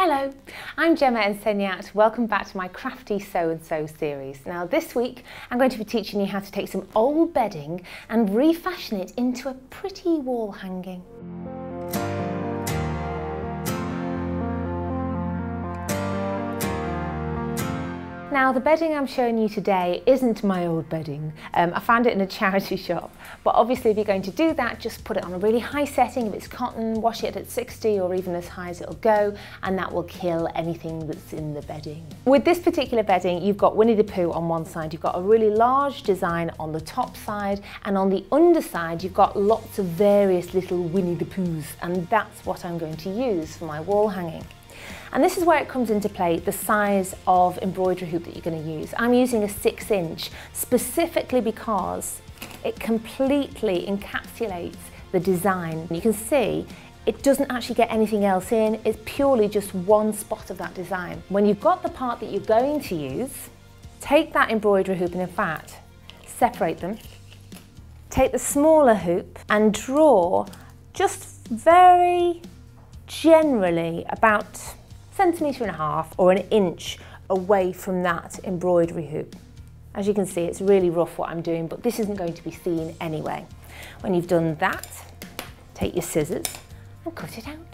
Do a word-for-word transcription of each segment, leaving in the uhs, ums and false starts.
Hello, I'm Gemma Ensenyat. Welcome back to my Crafty Sew and Sew series. Now this week I'm going to be teaching you how to take some old bedding and refashion it into a pretty wall hanging. Now the bedding I'm showing you today isn't my old bedding. Um, I found it in a charity shop, but obviously if you're going to do that, just put it on a really high setting. If it's cotton, wash it at sixty or even as high as it'll go, and that will kill anything that's in the bedding. With this particular bedding, you've got Winnie the Pooh on one side, you've got a really large design on the top side, and on the underside you've got lots of various little Winnie the Poohs, and that's what I'm going to use for my wall hanging. And this is where it comes into play, the size of embroidery hoop that you're going to use. I'm using a six inch specifically because it completely encapsulates the design. You can see it doesn't actually get anything else in, it's purely just one spot of that design. When you've got the part that you're going to use, take that embroidery hoop and in fact, separate them. Take the smaller hoop and draw just very generally about centimetre and a half or an inch away from that embroidery hoop. As you can see, it's really rough what I'm doing, but this isn't going to be seen anyway. When you've done that, take your scissors and cut it out.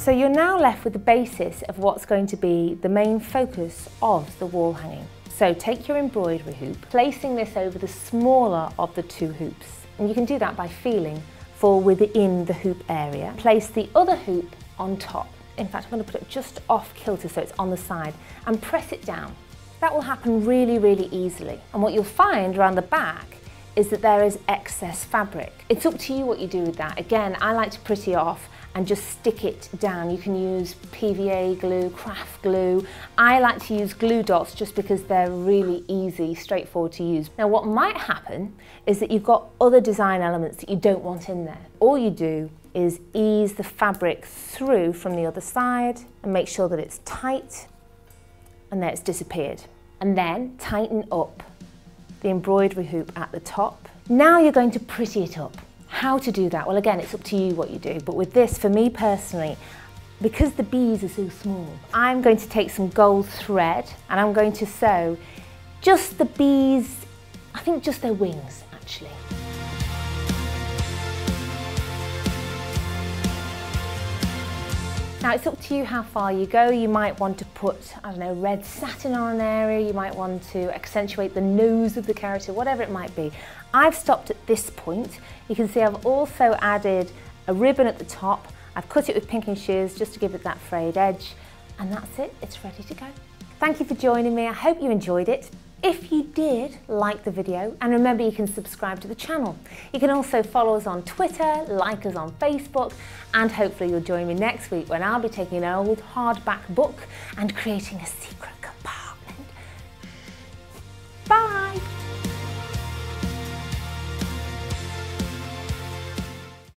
So you're now left with the basis of what's going to be the main focus of the wall hanging. So take your embroidery hoop, placing this over the smaller of the two hoops. And you can do that by feeling for within the hoop area. Place the other hoop on top. In fact, I'm going to put it just off kilter so it's on the side and press it down. That will happen really, really easily. And what you'll find around the back is that there is excess fabric. It's up to you what you do with that. Again, I like to pretty off and just stick it down. You can use P V A glue, craft glue. I like to use glue dots just because they're really easy, straightforward to use. Now what might happen is that you've got other design elements that you don't want in there. All you do is ease the fabric through from the other side and make sure that it's tight and that it's disappeared. And then tighten up the embroidery hoop at the top. Now you're going to pretty it up. How to do that? Well, again, it's up to you what you do, but with this, for me personally, because the bees are so small, I'm going to take some gold thread and I'm going to sew just the bees, I think just their wings, actually. Now it's up to you how far you go. You might want to put, I don't know, red satin on an area, you might want to accentuate the nose of the character, whatever it might be. I've stopped at this point. You can see I've also added a ribbon at the top. I've cut it with pinking shears just to give it that frayed edge, and that's it, it's ready to go. Thank you for joining me, I hope you enjoyed it. If you did like the video, and remember you can subscribe to the channel. You can also follow us on Twitter, like us on Facebook, and hopefully you'll join me next week when I'll be taking an old hardback book and creating a secret.